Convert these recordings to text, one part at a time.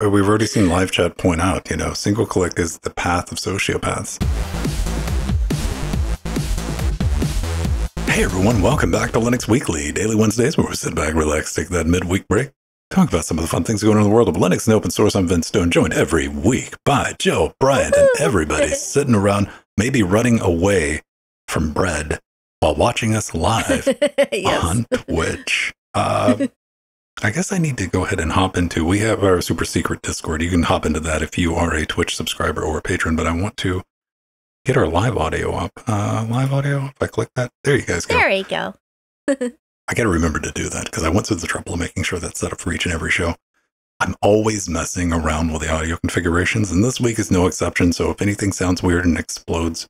We've already seen live chat point out, you know, single click is the path of sociopaths. Hey everyone, welcome back to Linux Weekly, daily Wednesdays where we sit back, relax, take that midweek break, talk about some of the fun things going on in the world of Linux and open source. I'm Vince Stone, joined every week by Joe Bryant and everybody sitting around, maybe running away from bread while watching us live yes. on Twitch. I guess I need to go ahead and hop into, we have our super secret Discord. You can hop into that if you are a Twitch subscriber or a patron, but I want to get our live audio up. Live audio, if I click that, there you guys go. There you go. I got to remember to do that because I went through the trouble of making sure that's set up for each and every show. I'm always messing around with the audio configurations, and this week is no exception. So if anything sounds weird and explodes,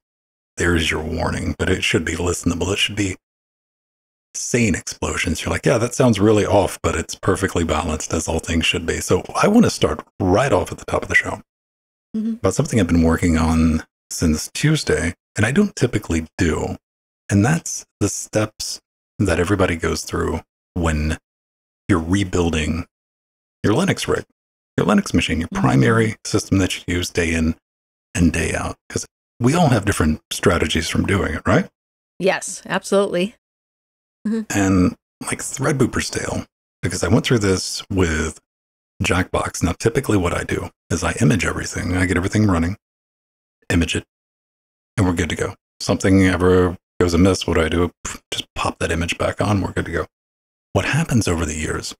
there's your warning, but it should be listenable. It should be sane explosions. You're like, yeah, that sounds really off, but it's perfectly balanced as all things should be. So I want to start right off at the top of the show about something I've been working on since Tuesday, and I don't typically do. And that's the steps that everybody goes through when you're rebuilding your Linux rig, your Linux machine, your primary system that you use day in and day out. Because we all have different strategies from doing it, right? Yes, absolutely. And like Threadbooper's tale, because I went through this with Jackbox. Now, typically what I do is I image everything. I get everything running, image it, and we're good to go. Something ever goes amiss, what do I do? Just pop that image back on. We're good to go. What happens over the years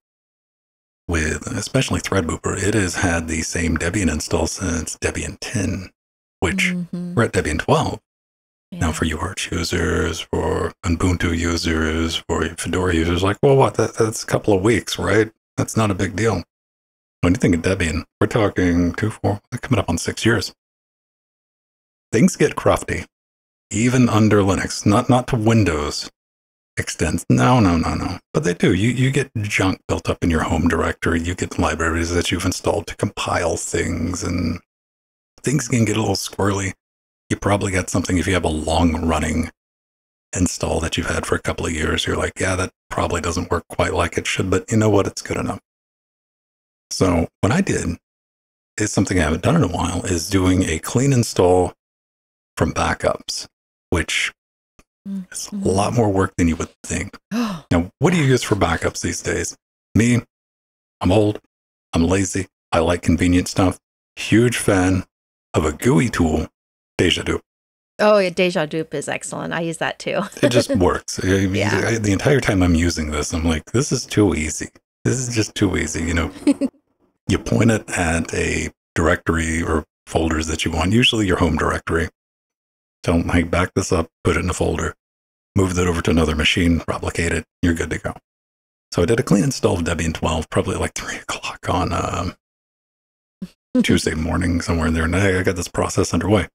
with especially Threadbooper, it has had the same Debian install since Debian 10, which we're at Debian 12. Yeah. Now, for you Arch users, for Ubuntu users, for Fedora users, like, well, what? That's a couple of weeks, right? That's not a big deal. When you think of Debian, we're talking 2, 4, coming up on 6 years. Things get crufty, even under Linux. Not to Windows extents. No. But they do. You get junk built up in your home directory. You get libraries that you've installed to compile things, and things can get a little squirrely. You probably got something, if you have a long-running install that you've had for a couple of years, you're like, yeah, that probably doesn't work quite like it should, but you know what? It's good enough. So what I did is something I haven't done in a while, is doing a clean install from backups, which is a lot more work than you would think. Now, what do you use for backups these days? Me, I'm old, I'm lazy, I like convenient stuff. Huge fan of a GUI tool, Deja Dupe. Oh, yeah, Deja Dupe is excellent. I use that too. It just works. The entire time I'm using this, I'm like, this is too easy. This is just too easy. You know, you point it at a directory or folders that you want, usually your home directory. Don't like back this up, put it in a folder, move that over to another machine, replicate it. You're good to go. So I did a clean install of Debian 12, probably like 3 o'clock on Tuesday morning, somewhere in there. And I got this process underway.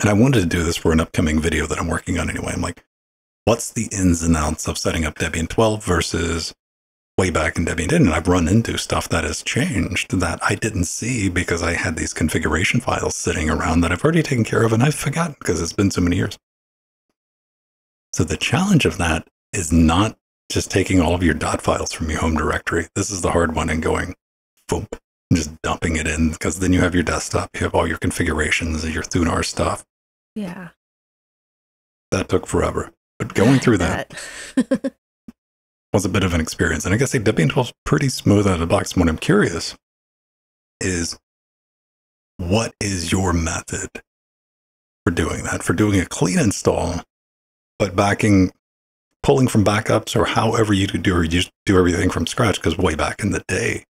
And I wanted to do this for an upcoming video that I'm working on anyway. I'm like, what's the ins and outs of setting up Debian 12 versus way back in Debian 10? And I've run into stuff that has changed that I didn't see because I had these configuration files sitting around that I've already taken care of and I've forgotten because it's been so many years. So the challenge of that is not just taking all of your .dot files from your home directory. This is the hard one, and going, boop, just dumping it in, because then you have your desktop, you have all your configurations and your Thunar stuff. Yeah. That took forever. But going through that was a bit of an experience. And I guess Debian 12 is pretty smooth out of the box. What I'm curious is, what is your method for doing that? For doing a clean install, but pulling from backups, or however you could do, or you do everything from scratch, because way back in the day,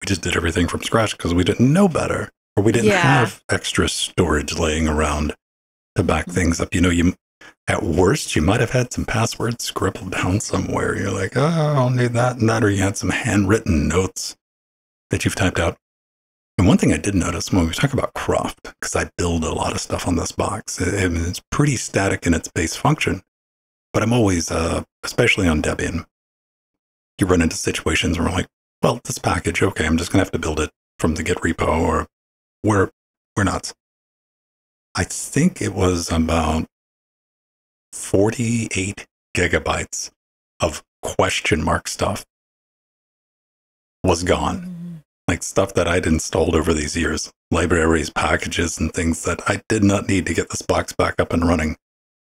we just did everything from scratch because we didn't know better, or we didn't have extra storage laying around to back things up. You know, at worst, you might have had some passwords scribbled down somewhere. You're like, oh, I'll need that and that. Or you had some handwritten notes that you've typed out. And one thing I did notice when we talk about cruft, because I build a lot of stuff on this box, it's pretty static in its base function. But I'm always, especially on Debian, you run into situations where I'm like, well, this package, okay, I'm just going to have to build it from the Git repo, or we're not. I think it was about 48 gigabytes of question mark stuff was gone. like stuff that I'd installed over these years, libraries, packages, and things that I did not need to get this box back up and running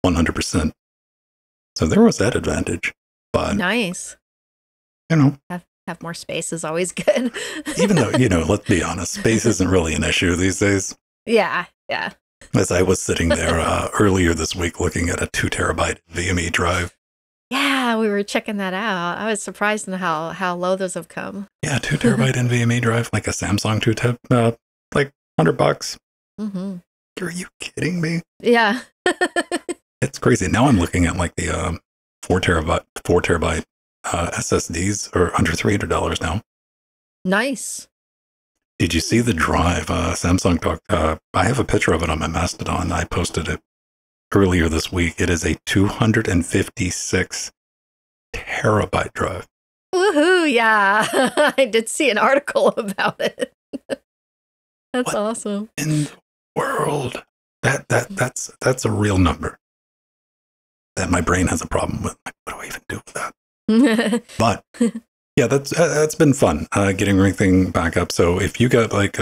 100%. So there was that advantage. But nice. You know, have more space is always good. Even though, you know, let's be honest, space isn't really an issue these days. Yeah, yeah. As I was sitting there earlier this week looking at a 2 terabyte NVMe drive. Yeah, we were checking that out. I was surprised in how low those have come. Yeah, 2 terabyte NVMe drive, like a Samsung 2 terabyte, like $100. Mm-hmm. Are you kidding me? Yeah. It's crazy. Now I'm looking at like the 4 terabyte SSDs are under $300 now. Nice. Did you see the drive? Samsung talked. I have a picture of it on my Mastodon. I posted it earlier this week. It is a 256 terabyte drive. Woohoo! Yeah, I did see an article about it. That's awesome. In the world, that's a real number that my brain has a problem with. Like, what do I even do with that? But yeah, that's been fun getting everything back up. So if you got like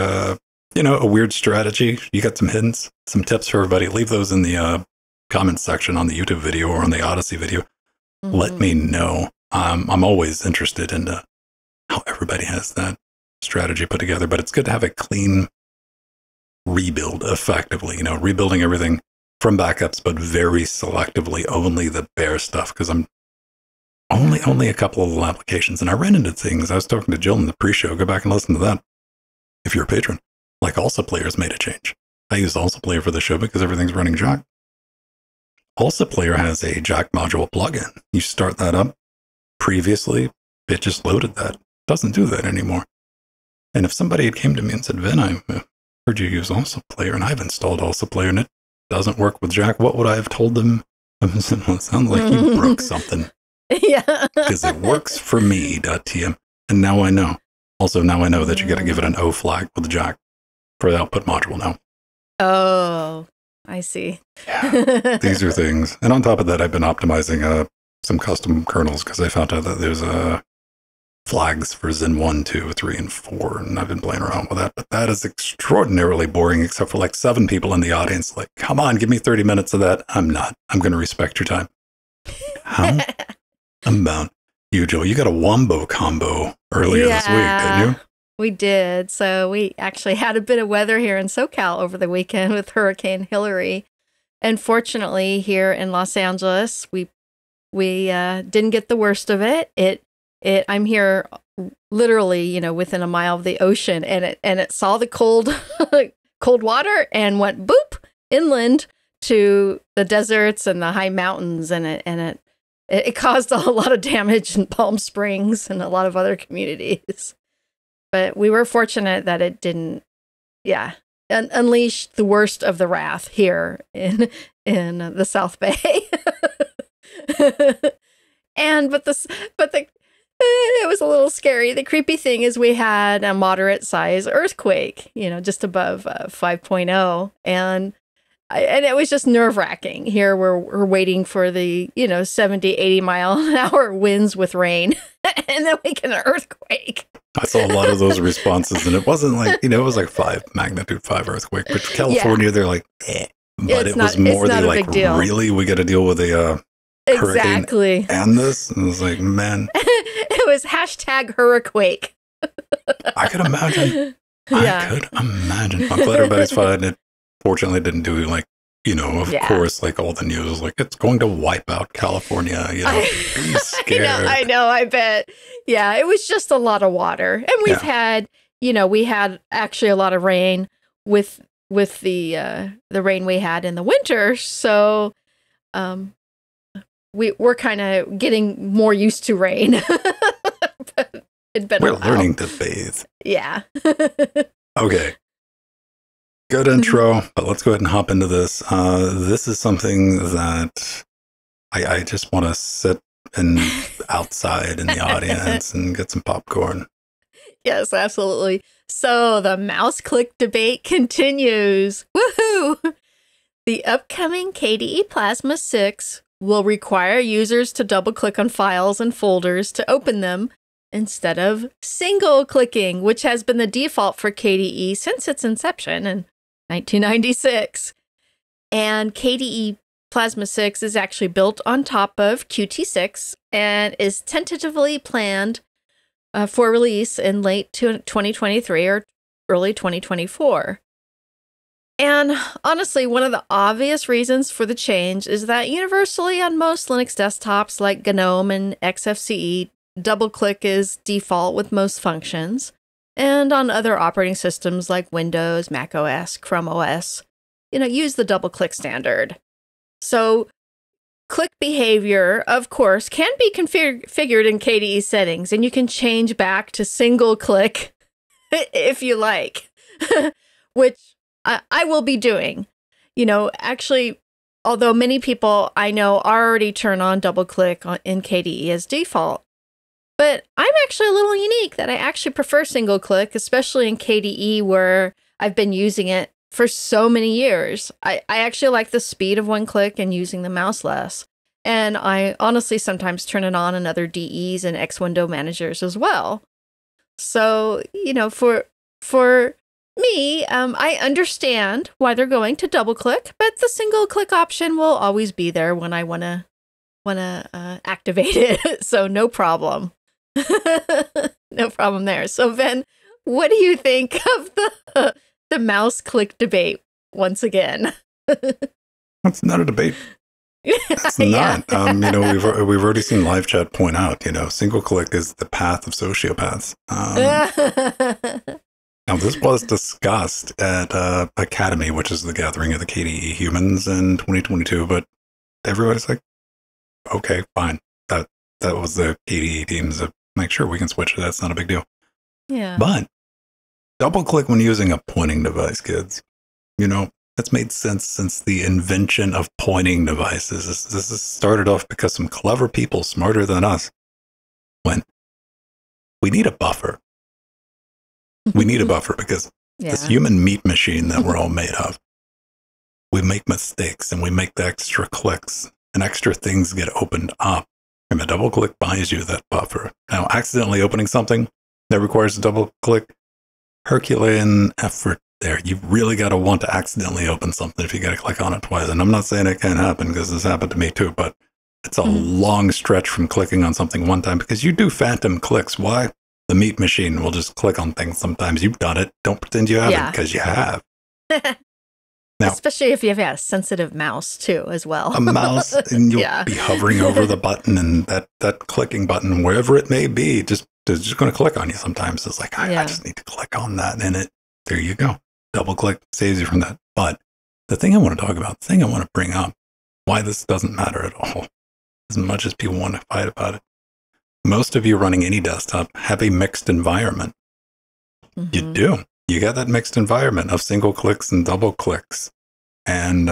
you know, a weird strategy, you got some hints, some tips for everybody, leave those in the comments section on the YouTube video or on the Odyssey video. Mm-hmm. Let me know. I'm always interested in how everybody has that strategy put together. But it's good to have a clean rebuild, effectively. You know, rebuilding everything from backups, but very selectively, only the bare stuff, because I'm only a couple of little applications. And I ran into things. I was talking to Jill in the pre-show. Go back and listen to that if you're a patron. Like, Alsa Player's made a change. I use Alsa Player for the show because everything's running Jack. Alsa Player has a Jack module plugin. You start that up. Previously, it just loaded that. It doesn't do that anymore. And if somebody had came to me and said, Vin, I heard you use Alsa Player, and I've installed Alsa Player, and it doesn't work with Jack, what would I have told them? It sounds like you broke something. Yeah. Because it works for me, .tm. And now I know. Also, now I know that you got to give it an O flag with Jack for the output module now. Oh, I see. Yeah. These are things. And on top of that, I've been optimizing some custom kernels because I found out that there's flags for Zen 1, 2, 3, and 4. And I've been playing around with that. But that is extraordinarily boring, except for like 7 people in the audience. Like, come on, give me 30 minutes of that. I'm not. I'm going to respect your time. How? About you, Joe. You got a wombo combo earlier this week, didn't you? We did. So we actually had a bit of weather here in SoCal over the weekend with Hurricane Hilary. And fortunately, here in Los Angeles, we didn't get the worst of it. I'm here literally, you know, within a mile of the ocean, and it saw the cold water and went boop inland to the deserts and the high mountains, and it caused a lot of damage in Palm Springs and a lot of other communities. But we were fortunate that it didn't, unleash the worst of the wrath here in the South Bay. It was a little scary. The creepy thing is we had a moderate size earthquake, you know, just above 5.0, and it was just nerve-wracking. Here we're waiting for the, you know, 70, 80 mile an hour winds with rain, and then we get an earthquake. I saw a lot of those responses, and it wasn't like, you know, it was like magnitude 5 earthquake. But California, they're like, eh. But it was more the like, really, we got to deal with a hurricane and this? And it was like, man. It was hashtag hurricane. I could imagine. Yeah. I could imagine. I'm glad everybody's fine. Fortunately, didn't do like, you know, of course, like all the news, like it's going to wipe out California. You know, be scared. I know, I bet. Yeah, it was just a lot of water, and we've had, you know, we had actually a lot of rain with the rain we had in the winter. So, we're kind of getting more used to rain. But we're learning to bathe. Yeah. Okay. Good intro, but let's go ahead and hop into this. This is something that I just want to sit outside in the audience and get some popcorn. Yes, absolutely. So the mouse click debate continues. Woohoo! The upcoming KDE Plasma 6 will require users to double click on files and folders to open them, instead of single clicking, which has been the default for KDE since its inception in 1996. And KDE Plasma 6 is actually built on top of Qt6 and is tentatively planned for release in late 2023 or early 2024. And honestly, one of the obvious reasons for the change is that universally on most Linux desktops like GNOME and XFCE, double-click is default with most functions. And on other operating systems like Windows, Mac OS, Chrome OS, you know, use the double-click standard. So click behavior, of course, can be configured in KDE settings, and you can change back to single-click if you like, which I will be doing. You know, actually, although many people I know already turn on double click in KDE as default, but I'm actually a little unique that I actually prefer single click, especially in KDE where I've been using it for so many years. I actually like the speed of one click and using the mouse less. And I honestly sometimes turn it on in other DEs and X window managers as well. So, you know, for me, I understand why they're going to double click, but the single click option will always be there when I wanna activate it. So no problem, no problem there. So Vin, what do you think of the mouse click debate once again? That's not a debate. That's not. Yeah. You know, we've already seen live chat point out, you know, single click is the path of sociopaths. Now, this was discussed at Academy, which is the gathering of the KDE humans in 2022, but everybody's like, okay, fine. That was the KDE teams that make sure we can switch it. That's not a big deal. Yeah. But double click when using a pointing device, kids. You know, that's made sense since the invention of pointing devices. This is started off because some clever people smarter than us went, we need a buffer. We need a buffer because this human meat machine that we're all made of, we make mistakes and we make the extra clicks and extra things get opened up. And the double click buys you that buffer. Now, accidentally opening something that requires a double click, Herculean effort there. You really got to want to accidentally open something if you got to click on it twice. And I'm not saying it can't happen because this happened to me too, but it's a long stretch from clicking on something one time because you do phantom clicks. Why? The meat machine will just click on things sometimes. You've done it. Don't pretend you haven't, because you have. Now, especially if you have a sensitive mouse, too, as well. A mouse, and you'll be hovering over the button, and that clicking button, wherever it may be, it's just going to click on you sometimes. It's like, I just need to click on that, and there you go. Double click saves you from that. But the thing I want to talk about, the thing I want to bring up, why this doesn't matter at all, as much as people want to fight about it, most of you running any desktop have a mixed environment. You do. You got that mixed environment of single clicks and double clicks. And,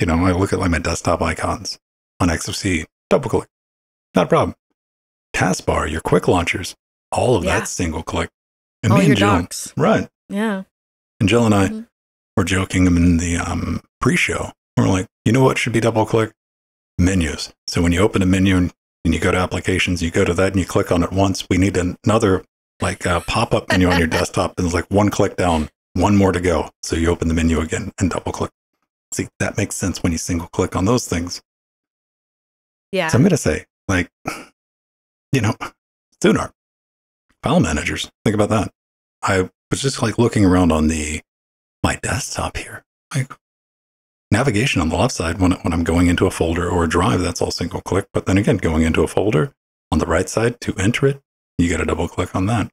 you know, I look at like my desktop icons on XFCE, double click, not a problem. Taskbar, your quick launchers, all of that single click. And all me and Jill, right. Yeah. And Jill and I were joking in the pre-show. We're like, you know what should be double click? Menus. So when you open a menu and you go to applications, you go to that and you click on it once. We need another like pop-up menu on your desktop. And it's like one click down, one more to go. So you open the menu again and double click. See, that makes sense when you single click on those things. Yeah. So I'm going to say, like, you know, Thunar, file managers, think about that. I was just like looking around on my desktop here. Like, navigation on the left side, when I'm going into a folder or a drive, that's all single click. But then again, going into a folder on the right side to enter it, you got to double click on that.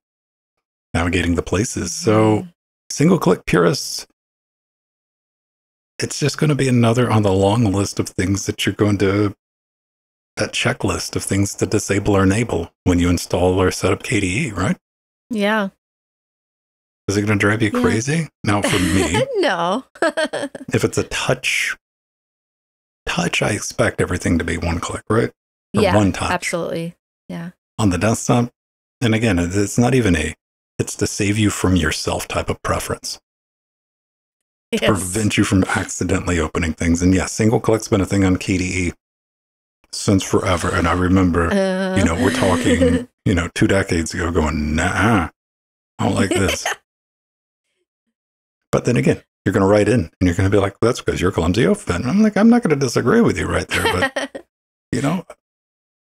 Navigating the places. So single click purists, it's just going to be another on the long list of things that you're going to, that checklist of things to disable or enable when you install or set up KDE, right? Yeah. Is it going to drive you crazy? Now, for me, no. If it's a touch, I expect everything to be one click, right? Or one touch. Absolutely. Yeah. On the desktop, and again, it's not even it's to save you from yourself type of preference. Yes. To prevent you from accidentally opening things. And yeah, single click's been a thing on KDE since forever. And I remember, you know, we're talking you know, 2 decades ago going, nah, I don't like this. But then again, you're going to write in and you're going to be like, well, that's because you're clumsy. And I'm like, I'm not going to disagree with you right there. But, you know,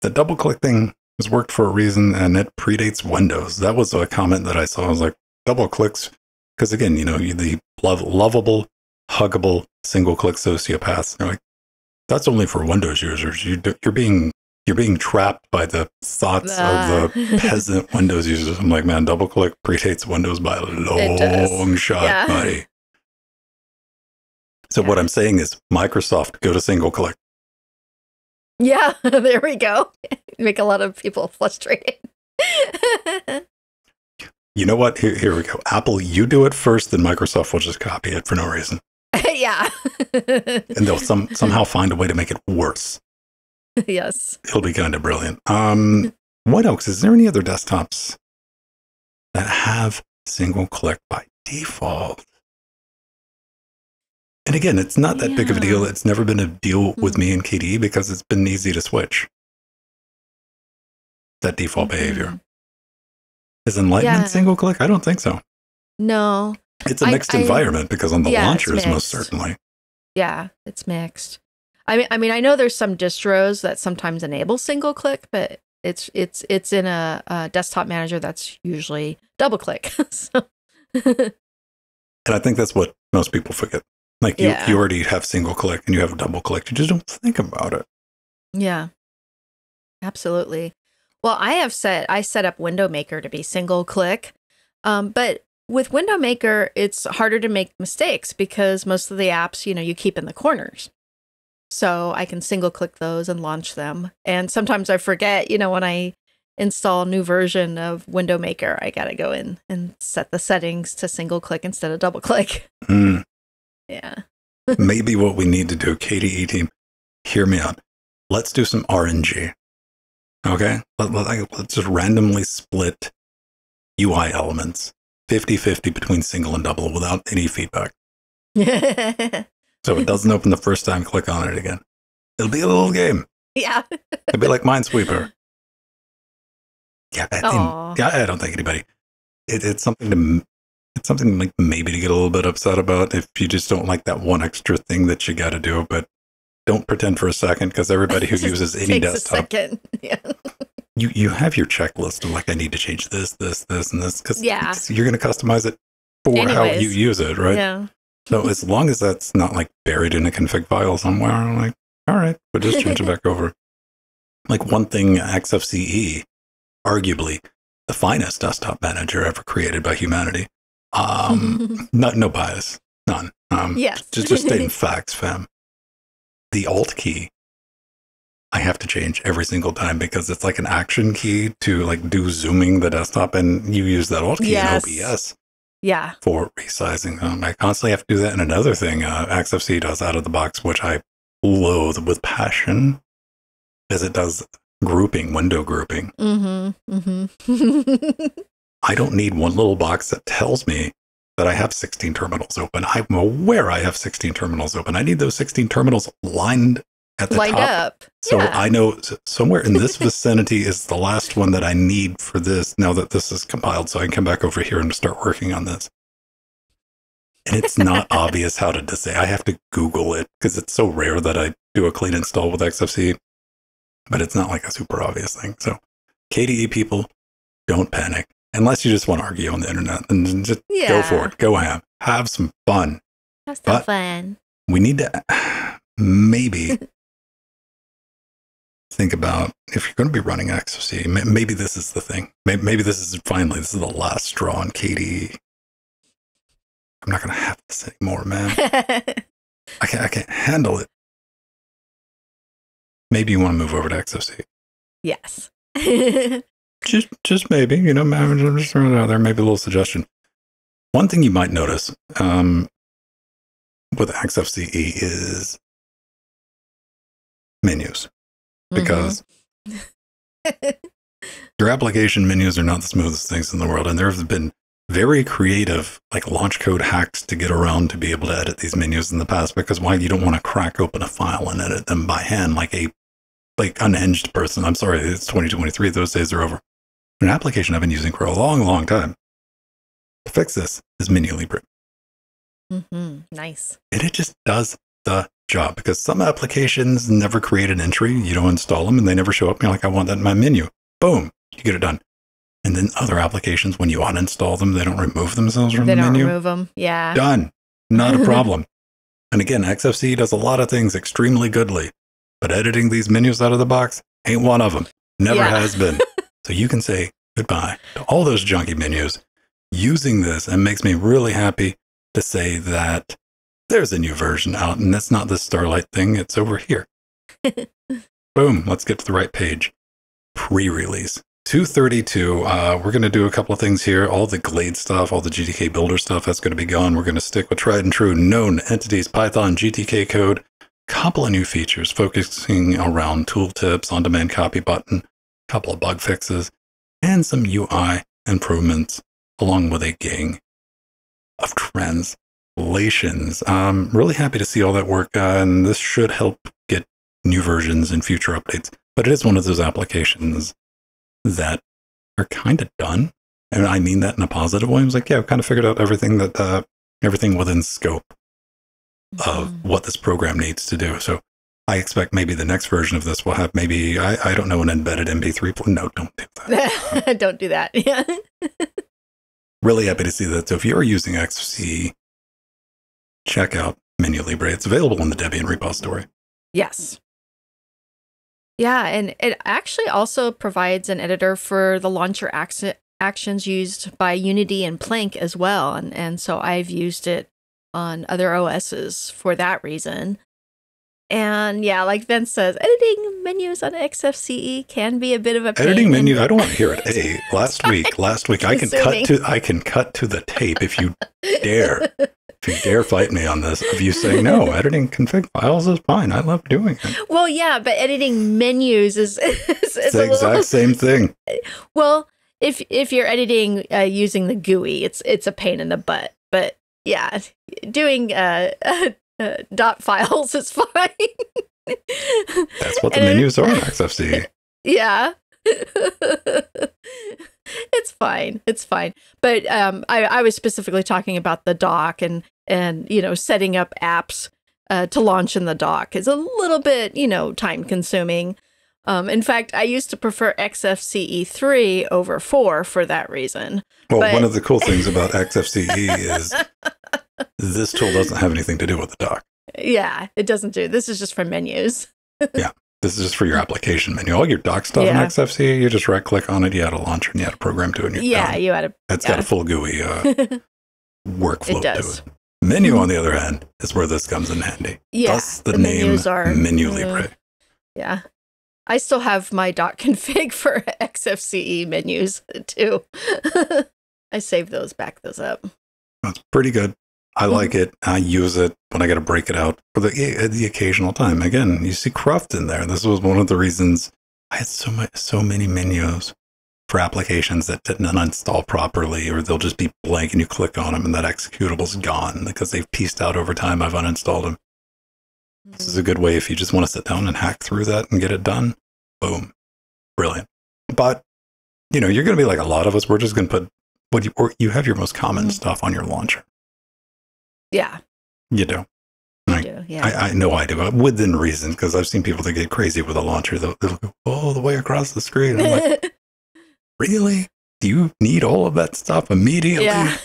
the double click thing has worked for a reason, and it predates Windows. That was a comment that I saw. I was like, double clicks. Because again, you know, the lovable, huggable, single click sociopaths. They're like, that's only for Windows users. You're being trapped by the thoughts of the peasant Windows users. I'm like, man, double click predates Windows by a long shot, buddy. So what I'm saying is, Microsoft, go to single click. Yeah, there we go. Make a lot of people frustrated. You know what? Here we go. Apple, you do it first, then Microsoft will just copy it for no reason. Yeah. And they'll somehow find a way to make it worse. Yes. It'll be kind of brilliant. What else? Is there any other desktops that have single click by default? And again, it's not that big of a deal. It's never been a deal with me and KDE because it's been easy to switch. That default behavior. Is Enlightenment single click? I don't think so. No. It's a mixed environment because on the launchers, most certainly. Yeah, it's mixed. I mean, I know there's some distros that sometimes enable single click, but it's in a desktop manager that's usually double click. And I think that's what most people forget. Like you already have single click and you have double click. You just don't think about it. Yeah, absolutely. Well, I set up Window Maker to be single click, but with Window Maker, it's harder to make mistakes because most of the apps, you know, you keep in the corners. So I can single click those and launch them. And sometimes I forget, you know, when I install a new version of Window Maker, I got to go in and set the settings to single click instead of double click. Mm. Yeah. Maybe what we need to do, KDE team, hear me out. Let's do some RNG. Okay? Let's just randomly split UI elements 50-50 between single and double without any feedback. So it doesn't open the first time, click on it again. It'll be a little game. Yeah. It'll be like Minesweeper. Yeah, I don't think anybody. It's something like maybe to get a little bit upset about if you just don't like that one extra thing that you got to do, but don't pretend for a second because everybody who uses any desktop. Takes a second. Yeah. You have your checklist of like, I need to change this, this, this, and this because you're going to customize it for how you use it, right? Yeah. So as long as that's not like buried in a config file somewhere, I'm like, all right, we'll just change it back over. Like one thing, XFCE, arguably the finest desktop manager ever created by humanity. No bias, none. Just stating facts, fam. The alt key, I have to change every single time because it's like an action key to like do zooming the desktop, and you use that alt key in OBS. Yeah. For resizing them. I constantly have to do that. And another thing XFCE does out of the box, which I loathe with passion, is it does grouping, window grouping. Mm-hmm. Mm-hmm. I don't need one little box that tells me that I have 16 terminals open. I'm aware I have 16 terminals open. I need those 16 terminals lined at the top. Lined up. So I know somewhere in this vicinity is the last one that I need for this now that this is compiled. So I can come back over here and start working on this. And it's not obvious how to disable. I have to Google it because it's so rare that I do a clean install with XFCE. But it's not like a super obvious thing. So KDE people, don't panic. Unless you just want to argue on the internet and just go for it. Go ham. Have some fun. Have some fun. We need to maybe think about if you're going to be running XFCE, maybe this is the thing. Maybe this is the last straw on KDE. I'm not going to have this anymore, man. I can't handle it. Maybe you want to move over to XFCE. Yes. Just maybe, you know, I'm just throwing it out there, maybe a little suggestion. One thing you might notice with XFCE is menus. Because your application menus are not the smoothest things in the world. And there have been very creative, like launch code hacks to get around to be able to edit these menus in the past. Because why? You don't want to crack open a file and edit them by hand like a unhinged person. I'm sorry, it's 2023. Those days are over. an application I've been using for a long, long time. To fix this is MenuLibre. Nice. And it just does the job, because some applications never create an entry. You don't install them and they never show up. You're like, I want that in my menu. Boom, you get it done. And then other applications, when you uninstall them, they don't remove themselves from the menu. They don't remove them. Yeah. Done. Not a problem. And again, XFCE does a lot of things extremely goodly, but editing these menus out of the box ain't one of them. Never has been. So you can say goodbye to all those junky menus using this, and makes me really happy to say that there's a new version out, and that's not the Starlight thing. It's over here. Boom. Let's get to the right page. Pre-release. 232. We're going to do a couple of things here. All the Glade stuff, all the GTK Builder stuff, that's going to be gone. We're going to stick with tried and true known entities, Python, GTK code, couple of new features focusing around tooltips, on-demand copy button, couple of bug fixes, and some UI improvements, along with a gang of translations. I'm really happy to see all that work, and this should help get new versions and future updates. But it is one of those applications that are kind of done. And I mean that in a positive way. I was like, yeah, I've kind of figured out everything that everything within scope of what this program needs to do. So I expect maybe the next version of this will have maybe, I don't know, an embedded MP3. No, don't do that. Don't do that. Yeah. Really happy to see that. So if you're using XFCE, check out MenuLibre. It's available in the Debian repository. Yes. Yeah, and it actually also provides an editor for the launcher actions used by Unity and Plank as well. And so I've used it on other OSs for that reason. And yeah, like Vince says, editing menus on XFCE can be a bit of a pain. Editing menu, I don't want to hear it. Hey, last week, I can cut to the tape if you dare. If you dare fight me on this, of you saying, no, editing config files is fine. I love doing it. Well, yeah, but editing menus is the exact same thing. Well, if you're editing using the GUI, it's a pain in the butt. But yeah, doing dot files is fine. That's what the menus are in XFCE. Yeah. It's fine. It's fine. But I was specifically talking about the dock and you know, setting up apps to launch in the dock is a little bit, you know, time consuming. In fact, I used to prefer XFCE 3 over 4 for that reason. Well, one of the cool things about XFCE is this tool doesn't have anything to do with the dock. Yeah, it doesn't do. This is just for menus. Yeah. This is just for your application menu. All your doc stuff in XFCE, you just right-click on it, you add a launcher, and you add a program to it. And you add a... It's got a full GUI workflow to it. Menu, on the other hand, is where this comes in handy. Yeah, thus the name MenuLibre. Yeah. I still have my doc config for XFCE menus, too. I save those, back those up. That's pretty good. I like it. I use it when I got to break it out for the occasional time. Again, you see Cruft in there. This was one of the reasons I had so many menus for applications that didn't uninstall properly, or they'll just be blank and you click on them and that executable's gone because they've pieced out over time. I've uninstalled them. This is a good way if you just want to sit down and hack through that and get it done. Boom. Brilliant. But, you know, you're going to be like a lot of us. We're just going to put you have your most common stuff on your launcher. Yeah. You do. I know I do, but within reason, because I've seen people that get crazy with a launcher. They'll go all the way across the screen. I'm like, really? Do you need all of that stuff immediately? Yeah.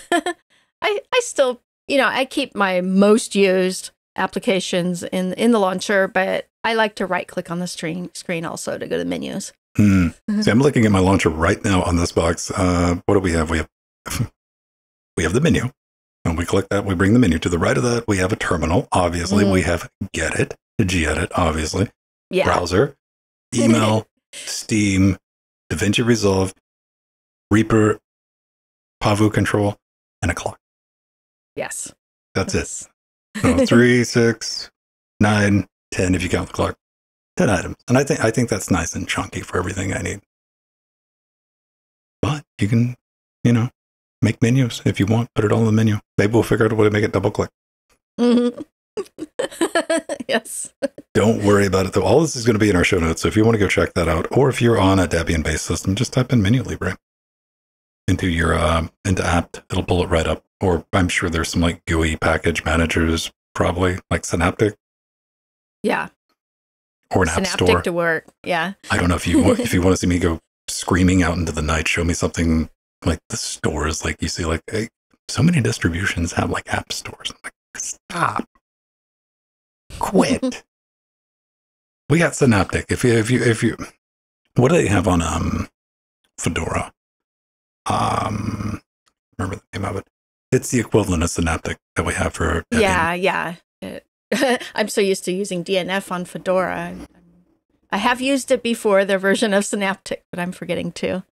I still, you know, I keep my most used applications in the launcher, but I like to right-click on the screen also to go to menus. See, I'm looking at my launcher right now on this box. What do we have? We have the menu. When we click that, we bring the menu. To the right of that, we have a terminal, obviously. We have Gedit, Gedit, obviously. Yeah. Browser, email, Steam, DaVinci Resolve, Reaper, Pavu Control, and a clock. Yes. That's it. So 3, 6, 9, 10, if you count the clock. 10 items. And I think that's nice and chunky for everything I need. But you can, you know, make menus if you want. Put it all in the menu. Maybe we'll figure out a way to make it double click. Yes. Don't worry about it, though. All this is going to be in our show notes. So if you want to go check that out, or if you're on a Debian-based system, just type in MenuLibre. into your into apt, it'll pull it right up. Or I'm sure there's some like GUI package managers, probably like Synaptic. Yeah. Or an Synaptic app store to work. Yeah. I don't know if you if you want to see me go screaming out into the night, show me something like the stores, like you see, like hey, so many distributions have like app stores. I'm like, stop. Quit. We got Synaptic. If you, what do they have on Fedora? Remember the name of it? It's the equivalent of Synaptic that we have for Debian. Yeah, yeah. I'm so used to using DNF on Fedora. I have used it before, their version of Synaptic, but I'm forgetting too.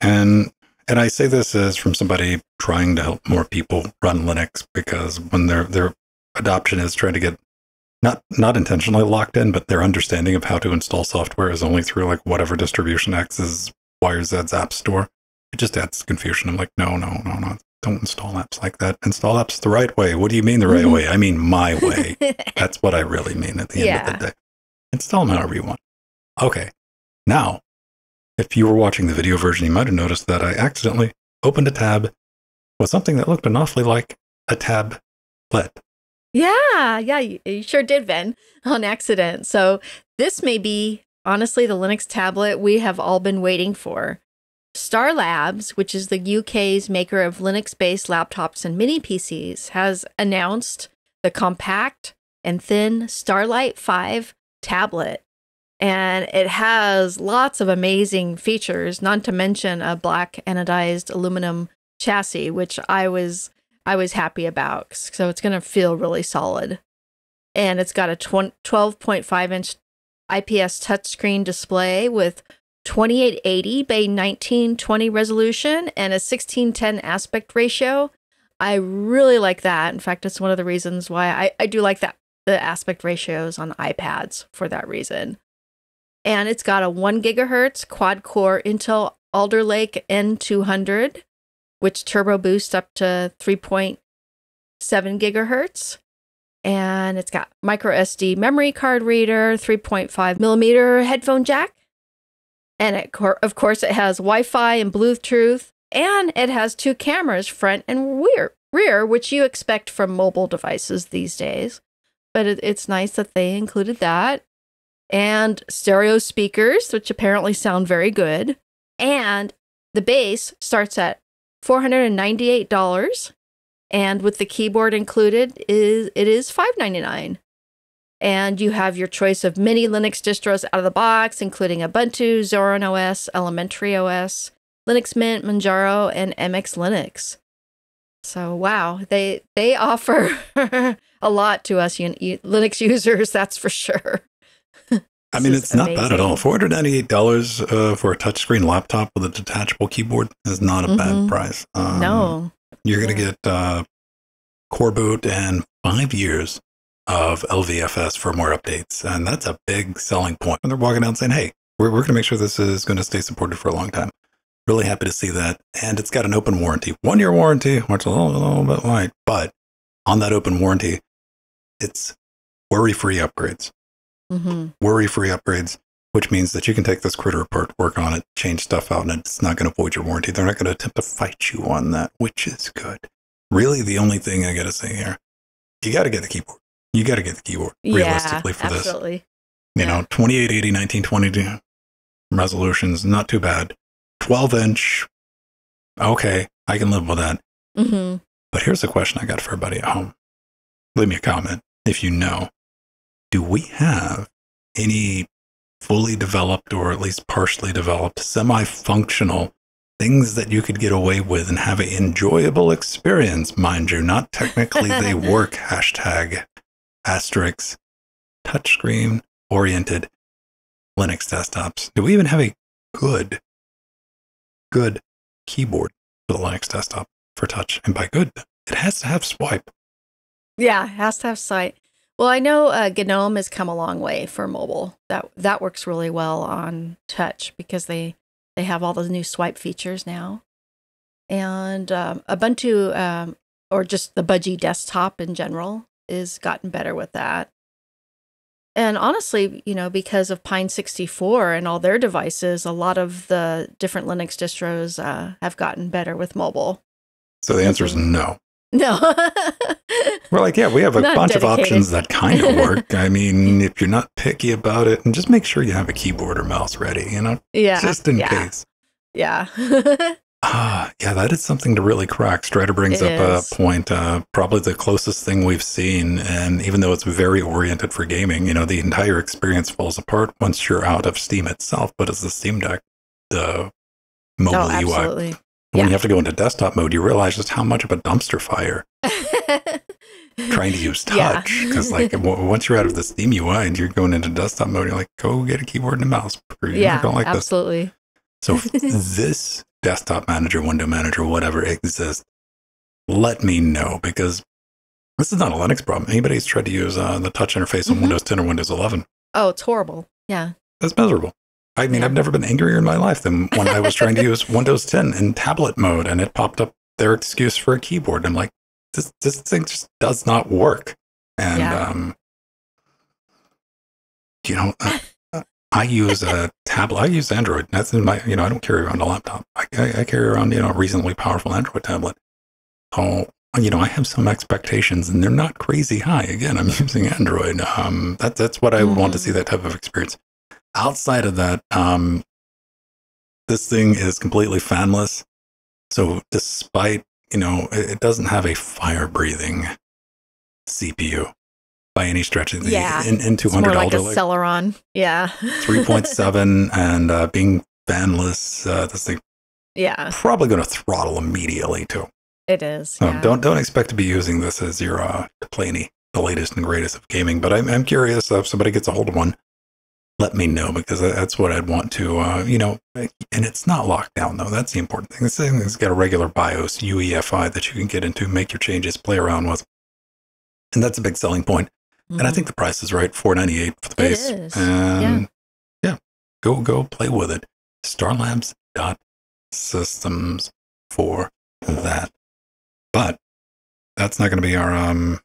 And I say this as from somebody trying to help more people run Linux, because when their adoption is trying to get not intentionally locked in, but their understanding of how to install software is only through like whatever distribution X's Y or Z's app store. It just adds confusion. I'm like, no. Don't install apps like that. Install apps the right way. What do you mean the right way? I mean my way. That's what I really mean at the end of the day. Install them however you want. Okay. Now, if you were watching the video version, you might have noticed that I accidentally opened a tab with something that looked an awfully like a tablet. Yeah, you sure did, Ben, on accident. So this may be, honestly, the Linux tablet we have all been waiting for. Star Labs, which is the UK's maker of Linux-based laptops and mini PCs, has announced the compact and thin Starlight 5 tablet. And it has lots of amazing features, not to mention a black anodized aluminum chassis, which I was happy about. So it's going to feel really solid. And it's got a 12.5-inch IPS touchscreen display with 2880 by 1920 resolution and a 16:10 aspect ratio. I really like that. In fact, it's one of the reasons why I do like that the aspect ratios on iPads for that reason. And it's got a 1 gigahertz quad-core Intel Alder Lake N200, which turbo boosts up to 3.7 gigahertz. And it's got micro SD memory card reader, 3.5 millimeter headphone jack. And of course, it has Wi-Fi and Bluetooth, and it has 2 cameras, front and rear, which you expect from mobile devices these days. But it's nice that they included that. And stereo speakers, which apparently sound very good. And the base starts at $498, and with the keyboard included, it is $599. And you have your choice of many Linux distros out of the box, including Ubuntu, Zorin OS, Elementary OS, Linux Mint, Manjaro, and MX Linux. So wow, they offer a lot to us Linux users, that's for sure. I mean, it's amazing. Not bad at all. $498 for a touchscreen laptop with a detachable keyboard is not a bad price. No. You're going to get core boot and 5 years of LVFS firmware updates. And that's a big selling point. And they're walking out saying, hey, we're going to make sure this is going to stay supported for a long time. Really happy to see that. And it's got an open warranty. 1-year warranty, which is a little bit light. But on that open warranty, it's worry-free upgrades. Worry-free upgrades, which means that you can take this critter apart, work on it, change stuff out, and it's not going to void your warranty. They're not going to attempt to fight you on that, which is good. Really, the only thing I got to say here, you got to get the keyboard. You got to get the keyboard, realistically, for this. You know, 2880, 1920 resolutions, not too bad. 12-inch, okay, I can live with that. But here's a question I got for everybody at home. Leave me a comment if you know. Do we have any fully developed or at least partially developed semi-functional things that you could get away with and have an enjoyable experience? Mind you, not technically they work, #*, touchscreen oriented Linux desktops. Do we even have a good keyboard for the Linux desktop for touch? And by good, it has to have swipe. Yeah, it has to have swipe. Well, I know GNOME has come a long way for mobile. That works really well on touch because they have all those new swipe features now. And Ubuntu, or just the Budgie desktop in general, is gotten better with that. And honestly, you know, because of Pine64 and all their devices, a lot of the different Linux distros have gotten better with mobile. So the answer is no. No. We're like, yeah, we have a bunch of options that kind of work. I mean, if you're not picky about it, and just make sure you have a keyboard or mouse ready, you know? Yeah. Just in case. Yeah. Yeah, that is something to really crack. Strider brings up a point, probably the closest thing we've seen. And even though it's very oriented for gaming, you know, the entire experience falls apart once you're out of Steam itself. But it's the Steam Deck, the mobile UI. When you have to go into desktop mode, you realize just how much of a dumpster fire trying to use touch. Because like once you're out of the Steam UI and you're going into desktop mode, you're like, go get a keyboard and a mouse. You're not like absolutely. This. So this desktop manager, window manager, whatever exists, let me know, because this is not a Linux problem. Anybody who's tried to use the touch interface on Windows 10 or Windows 11. Oh, it's horrible. Yeah. That's miserable. I mean, I've never been angrier in my life than when I was trying to use Windows 10 in tablet mode and it popped up their excuse for a keyboard. I'm like, this thing just does not work. And, you know, I use a tablet. I use Android. That's in my, you know, I don't carry around a laptop. I carry around, you know, a reasonably powerful Android tablet. Oh, you know, I have some expectations and they're not crazy high. Again, I'm using Android. That's what I would want to see, that type of experience. Outside of that, this thing is completely fanless. So despite, you know, it doesn't have a fire-breathing CPU by any stretch. Yeah, it's more like a Celeron. Yeah. 3.7 and being fanless, this thing probably going to throttle immediately, too. It is. So don't expect to be using this as your Delaney, the latest and greatest of gaming. But I'm curious if somebody gets a hold of one. Let me know, because that's what I'd want to, you know, and it's not locked down, though. That's the important thing. This thing's got a regular BIOS, UEFI, that you can get into, make your changes, play around with. And that's a big selling point. And I think the price is right, $498 for the base. It is. And go play with it. Starlabs.systems for that. But that's not going to be our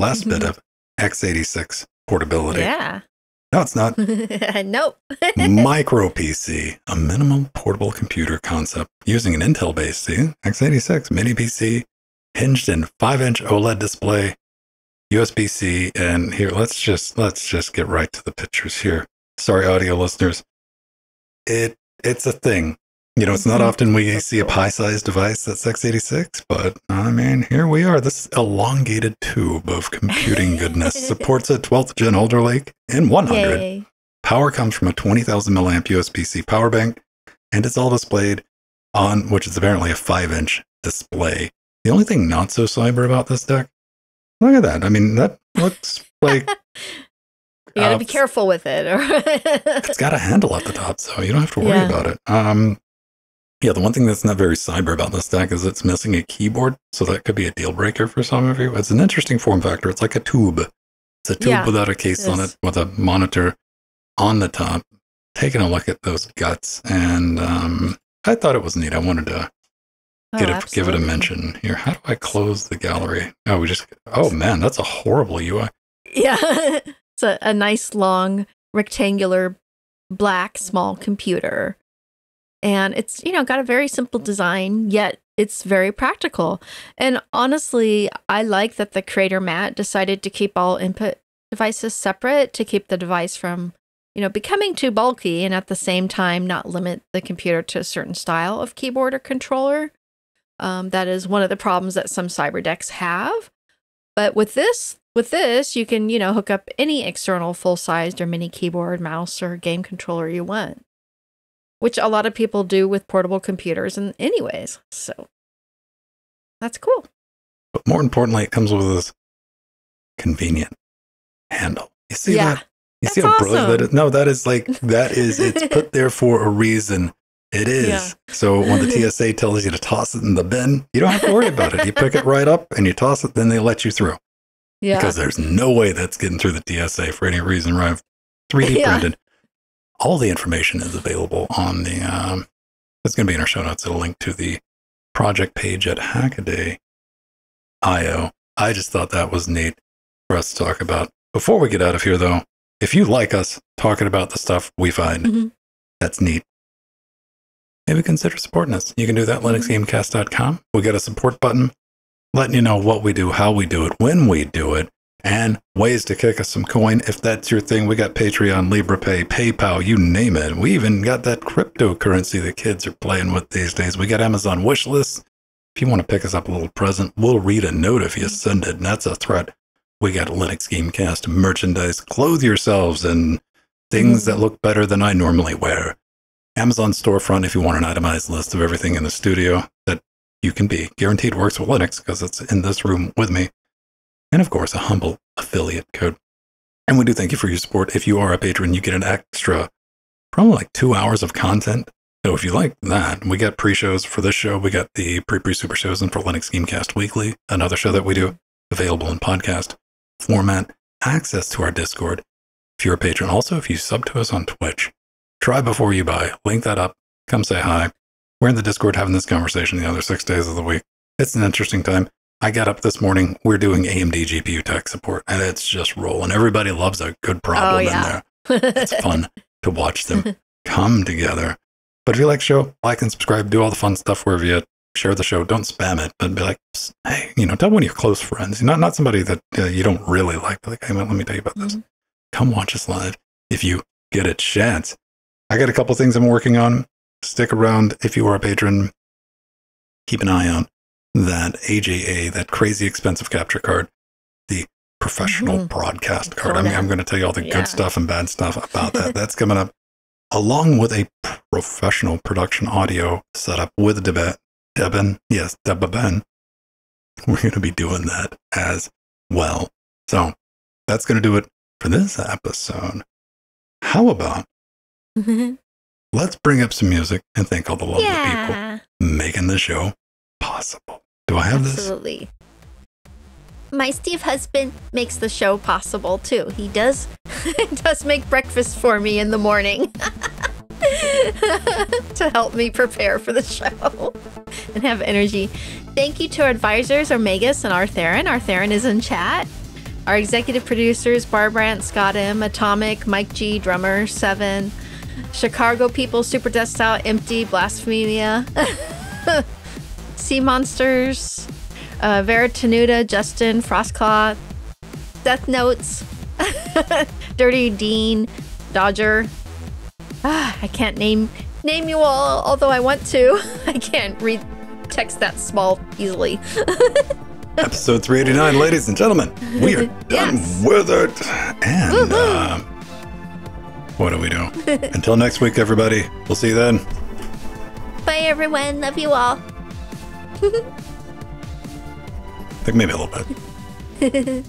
last bit of x86 portability. Yeah. No, it's not. Nope. MicroPC, a minimum portable computer concept using an Intel based x86 mini PC, hinged in 5-inch OLED display, USB-C, and here let's just get right to the pictures here. Sorry, audio listeners. It's a thing. You know, it's not often we see a pie-sized device that's x86, but I mean, here we are. This elongated tube of computing goodness supports a 12th gen Alder Lake in 100. Yay. Power comes from a 20,000 milliamp USB-C power bank, and it's all displayed on, which is apparently a 5-inch display. The only thing not so cyber about this deck, look at that. I mean, that looks like... You gotta be careful with it. It's got a handle at the top, so you don't have to worry about it. Yeah, the one thing that's not very cyber about this stack is it's missing a keyboard, so that could be a deal breaker for some of you. It's an interesting form factor. It's like a tube. It's a tube without a case on it, with a monitor on the top. Taking a look at those guts, and I thought it was neat. I wanted to give it a mention here. How do I close the gallery? Oh, man, that's a horrible UI. Yeah, it's a nice, long, rectangular, black, small computer. And it's, you know, got a very simple design, yet it's very practical. And honestly, I like that the creator, Matt, decided to keep all input devices separate to keep the device from, you know, becoming too bulky, and at the same time not limit the computer to a certain style of keyboard or controller. That is one of the problems that some cyber decks have. But with this, you can, you know, hook up any external full-sized or mini keyboard, mouse, or game controller you want, which a lot of people do with portable computers and anyways. So that's cool. But more importantly, it comes with this convenient handle. You see that? You see how brilliant that is? No, that is it's put there for a reason. It is. Yeah. So when the TSA tells you to toss it in the bin, you don't have to worry about it. You pick it right up and you toss it, then they let you through. Yeah. Because there's no way that's getting through the TSA for any reason, right? 3D printed. All the information is available on the, it's going to be in our show notes. It'll link to the project page at hackaday.io. I just thought that was neat for us to talk about. Before we get out of here, though, if you like us talking about the stuff we find that's neat, maybe consider supporting us. You can do that at linuxgamecast.com. We got a support button letting you know what we do, how we do it, when we do it, and ways to kick us some coin if that's your thing. We got Patreon, LibrePay, PayPal, you name it. We even got that cryptocurrency the kids are playing with these days. We got Amazon wish lists. If you want to pick us up a little present, we'll read a note if you send it, and that's a threat. We got Linux Gamecast merchandise, clothe yourselves in things that look better than I normally wear. Amazon storefront if you want an itemized list of everything in the studio that you can be. Guaranteed works with Linux because it's in this room with me. And of course, a humble affiliate code. And we do thank you for your support. If you are a patron, you get an extra, probably like 2 hours of content. So if you like that, we got pre-shows for this show. We got the pre-super shows and for Linux Gamecast Weekly, another show that we do, available in podcast format, access to our Discord. If you're a patron, also if you sub to us on Twitch, try before you buy, link that up, come say hi. We're in the Discord having this conversation the other 6 days of the week. It's an interesting time. I got up this morning, we're doing AMD GPU tech support, and it's just rolling. Everybody loves a good problem in there. It's fun to watch them come together. But if you like the show, like and subscribe, do all the fun stuff wherever you share the show. Don't spam it, but be like, hey, you know, tell one of your close friends, not somebody that you don't really like, hey, let me tell you about this. Come watch us live if you get a chance. I got a couple things I'm working on. Stick around if you are a patron. Keep an eye on that AGA, that crazy expensive capture card, the professional broadcast card. I'm going to tell you all the good stuff and bad stuff about that. That's coming up, along with a professional production audio setup with Debian. Yes, Debian. We're going to be doing that as well. So that's going to do it for this episode. How about let's bring up some music and thank all the lovely people making the show possible. Do I have this? Absolutely. My Steve husband makes the show possible too. He does make breakfast for me in the morning to help me prepare for the show and have energy. Thank you to our advisors, Omegas and Artheron. Artheron is in chat. Our executive producers, Barb Brandt, Scott M, Atomic, Mike G, Drummer, Seven, Chicago People, Super Dust Out, Empty, Blasphemia, Sea Monsters, Vera Tenuta, Justin, Frostclaw, Death Notes, Dirty Dean, Dodger. I can't name you all, although I want to. I can't read text that small easily. Episode 389, ladies and gentlemen, we are done with it. And what do we do? Until next week, everybody. We'll see you then. Bye, everyone. Love you all. I think maybe a little bit.